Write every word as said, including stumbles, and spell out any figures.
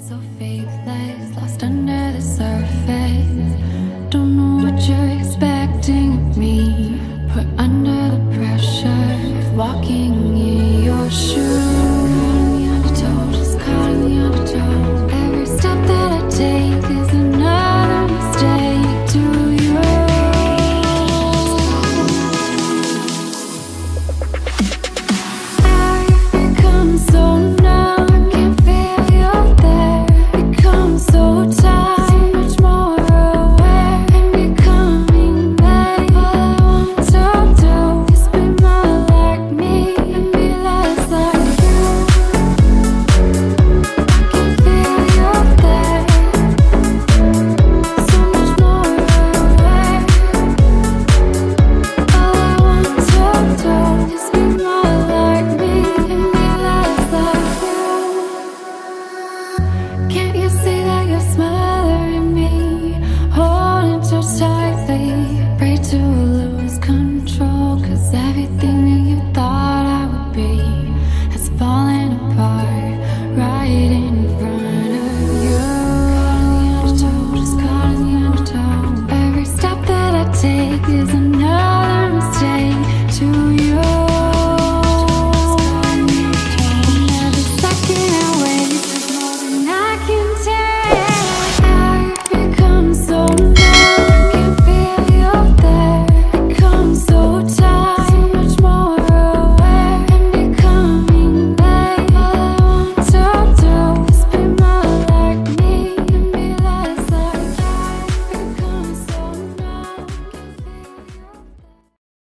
so fake, lies lost under the surface.